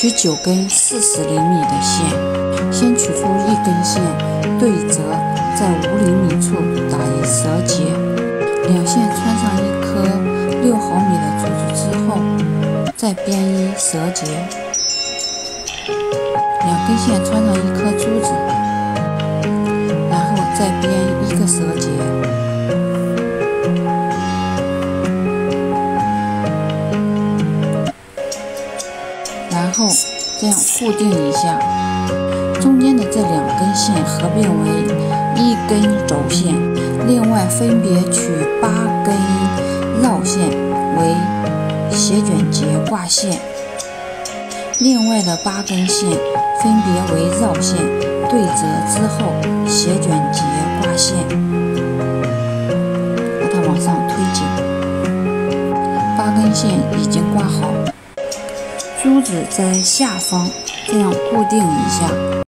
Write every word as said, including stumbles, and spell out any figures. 取九根四十厘米的线，先取出一根线，对折，在五厘米处打一折结，两线穿上一颗六毫米的珠子之后，再编一折结，两根线穿上一颗珠子，然后再编一个折结。 然后这样固定一下，中间的这两根线合并为一根轴线，另外分别取八根绕线为斜卷结挂线，另外的八根线分别为绕线，对折之后斜卷结挂线，把它往上推进，八根线已经挂好。 珠子在下方，这样固定一下。